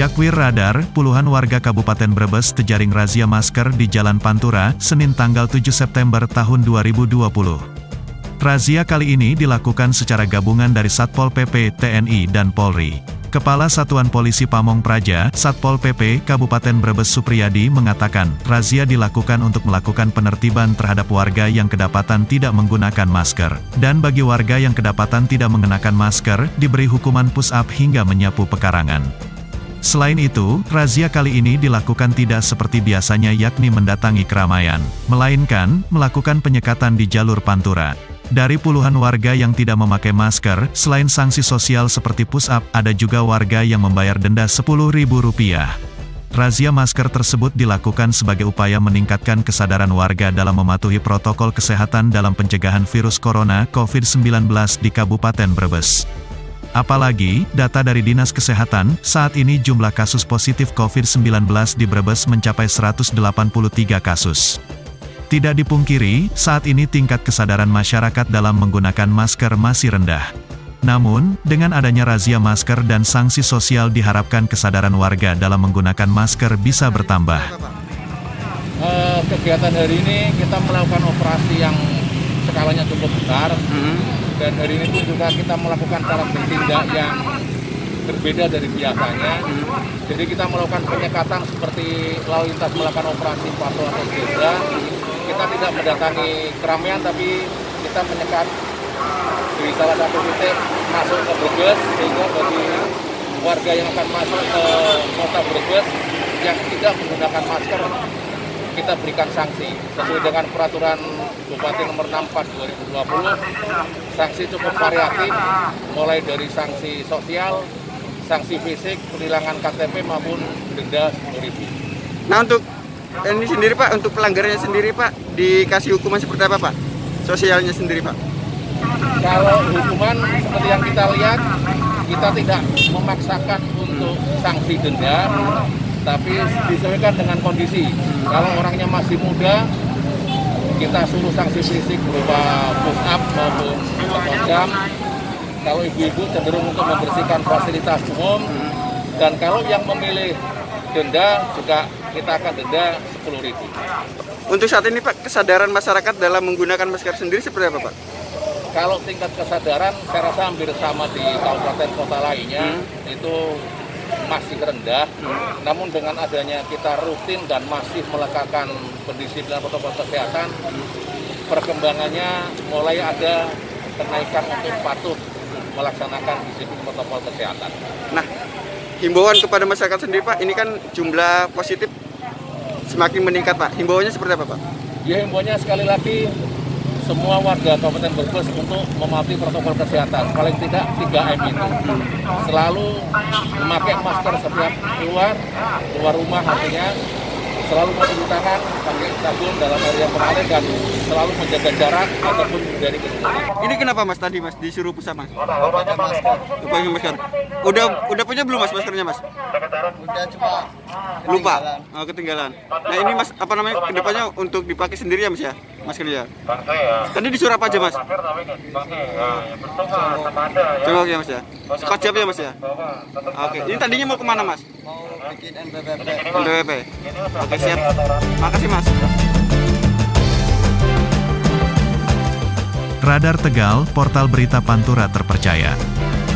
Jakwir Radar, puluhan warga Kabupaten Brebes terjaring razia masker di Jalan Pantura, Senin tanggal 7 September tahun 2020. Razia kali ini dilakukan secara gabungan dari Satpol PP, TNI, dan Polri. Kepala Satuan Polisi Pamong Praja, Satpol PP, Kabupaten Brebes Supriyadi mengatakan, razia dilakukan untuk melakukan penertiban terhadap warga yang kedapatan tidak menggunakan masker. Dan bagi warga yang kedapatan tidak mengenakan masker, diberi hukuman push-up hingga menyapu pekarangan. Selain itu, razia kali ini dilakukan tidak seperti biasanya yakni mendatangi keramaian, melainkan melakukan penyekatan di jalur Pantura. Dari puluhan warga yang tidak memakai masker, selain sanksi sosial seperti push-up, ada juga warga yang membayar denda Rp10.000. Razia masker tersebut dilakukan sebagai upaya meningkatkan kesadaran warga dalam mematuhi protokol kesehatan dalam pencegahan virus corona COVID-19 di Kabupaten Brebes. Apalagi, data dari Dinas Kesehatan, saat ini jumlah kasus positif COVID-19 di Brebes mencapai 183 kasus. Tidak dipungkiri, saat ini tingkat kesadaran masyarakat dalam menggunakan masker masih rendah. Namun, dengan adanya razia masker dan sanksi sosial diharapkan kesadaran warga dalam menggunakan masker bisa bertambah. Kegiatan hari ini kita melakukan operasi yang skalanya cukup besar. Dan hari ini pun juga kita melakukan cara bertindak yang berbeda dari biasanya. Jadi kita melakukan penyekatan seperti lalu lintas melakukan operasi patroli atau zebra. Kita tidak mendatangi keramaian, tapi kita menyekat di salah satu titik masuk ke Brebes, sehingga bagi warga yang akan masuk ke kota Brebes yang tidak menggunakan masker, kita berikan sanksi sesuai dengan peraturan Bupati nomor 64/2020. Sanksi cukup variatif, mulai dari sanksi sosial, sanksi fisik, penilangan KTP maupun denda Rp10.000. Nah, untuk ini sendiri Pak, untuk pelanggarannya sendiri Pak, dikasih hukuman seperti apa Pak? Sosialnya sendiri Pak? Kalau hukuman seperti yang kita lihat, kita tidak memaksakan untuk sanksi denda, tapi disesuaikan dengan kondisi. Kalau orangnya masih muda, kita suruh sanksi fisik berupa push up maupun jam. Kalau ibu-ibu cenderung untuk membersihkan fasilitas umum, dan kalau yang memilih denda juga kita akan denda Rp10.000. Untuk saat ini Pak, kesadaran masyarakat dalam menggunakan masker sendiri seperti apa Pak? Kalau tingkat kesadaran saya rasa hampir sama di kabupaten kota lainnya, itu masih rendah. Namun dengan adanya kita rutin dan masih meletakkan pendisiplinan protokol kesehatan, perkembangannya mulai ada kenaikan untuk patuh melaksanakan disiplin protokol kesehatan. Nah, himbauan kepada masyarakat sendiri Pak, ini kan jumlah positif semakin meningkat Pak. Himbauannya seperti apa Pak? Ya, himbauannya sekali lagi semua warga Kabupaten Brebes untuk mematuhi protokol kesehatan, paling tidak 3M itu. Selalu memakai masker setiap keluar rumah artinya, selalu mencuci tangan pakai sabun dalam area pemandian, dan selalu menjaga jarak ataupun dari kerumunan. Ini kenapa Mas tadi Mas disuruh pusat Mas? Pakai masker. Pakai masker. Udah punya belum Mas maskernya Mas? Udah, cuma lupa. Oh, ketinggalan. Nah, ini Mas apa namanya kedepannya untuk dipakai sendiri ya Mas ya? Maskernya. Tadi disuruh apa aja Mas? Cengok ya Mas ya. Sekejap ya Mas ya. Oke. Ini tadinya mau kemana Mas? Mau bikin NPWP. NPWP. Oke, siap. Makasih Mas. Radar Tegal, portal berita Pantura terpercaya.